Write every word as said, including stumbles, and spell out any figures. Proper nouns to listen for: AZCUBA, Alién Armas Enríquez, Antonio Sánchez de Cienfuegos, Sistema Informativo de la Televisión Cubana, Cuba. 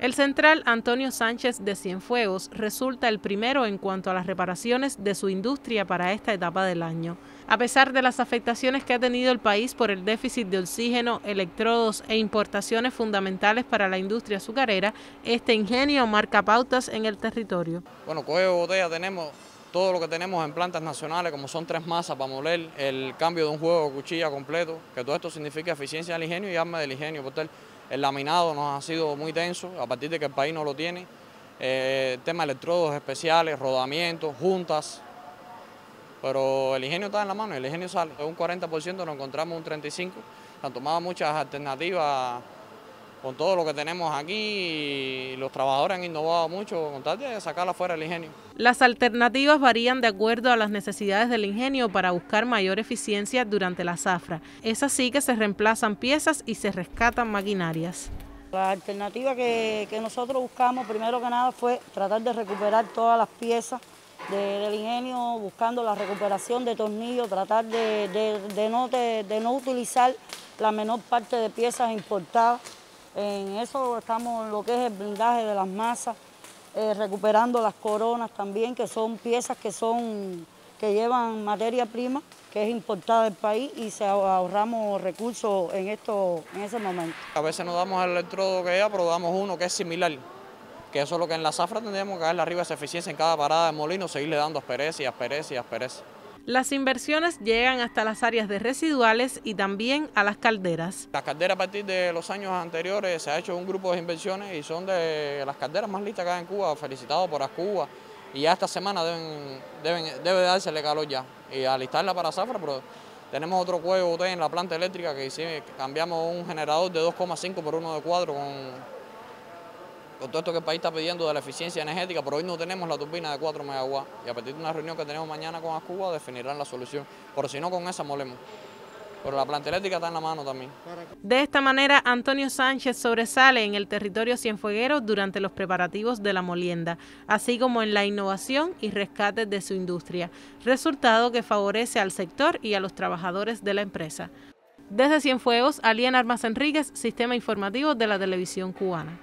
El central Antonio Sánchez de Cienfuegos resulta el primero en cuanto a las reparaciones de su industria para esta etapa del año. A pesar de las afectaciones que ha tenido el país por el déficit de oxígeno, electrodos e importaciones fundamentales para la industria azucarera, este ingenio marca pautas en el territorio. Bueno, coge botella tenemos todo lo que tenemos en plantas nacionales, como son tres masas para moler, el cambio de un juego de cuchilla completo, que todo esto significa eficiencia del ingenio y arma del ingenio, por tal. El laminado nos ha sido muy denso, a partir de que el país no lo tiene. Eh, el tema de electrodos especiales, rodamientos, juntas. Pero el ingenio está en la mano, el ingenio sale. Un cuarenta por ciento nos encontramos un treinta y cinco por ciento. Han tomado muchas alternativas con todo lo que tenemos aquí y los trabajadores han innovado mucho con tal de sacarla fuera del ingenio. Las alternativas varían de acuerdo a las necesidades del ingenio para buscar mayor eficiencia durante la zafra. Es así que se reemplazan piezas y se rescatan maquinarias. La alternativa que, que nosotros buscamos primero que nada fue tratar de recuperar todas las piezas de, del ingenio, buscando la recuperación de tornillos, tratar de, de, de, no, de, de no utilizar la menor parte de piezas importadas. En eso estamos en lo que es el blindaje de las masas, eh, recuperando las coronas también, que son piezas que son que llevan materia prima, que es importada del país y se ahorramos recursos en esto, en ese momento. A veces nos damos el electrodo que ya, pero damos uno que es similar, que eso es lo que en la zafra tendríamos que darle arriba esa eficiencia en cada parada de molino, seguirle dando aspereza y aspereza y aspereza. Las inversiones llegan hasta las áreas de residuales y también a las calderas. Las calderas a partir de los años anteriores se ha hecho un grupo de inversiones y son de las calderas más listas acá en Cuba, felicitado por AZCUBA, y ya esta semana deben, deben, debe dársele calor ya y alistarla para zafra, pero tenemos otro cuello en la planta eléctrica que sí, cambiamos un generador de dos coma cinco por uno de cuatro con... con todo esto que el país está pidiendo de la eficiencia energética, pero hoy no tenemos la turbina de cuatro megawatts y a partir de una reunión que tenemos mañana con AZCUBA definirán la solución, pero si no con esa molemos. Pero la planta eléctrica está en la mano también. De esta manera, Antonio Sánchez sobresale en el territorio cienfueguero durante los preparativos de la molienda, así como en la innovación y rescate de su industria, resultado que favorece al sector y a los trabajadores de la empresa. Desde Cienfuegos, Alién Armas Enríquez, Sistema Informativo de la Televisión Cubana.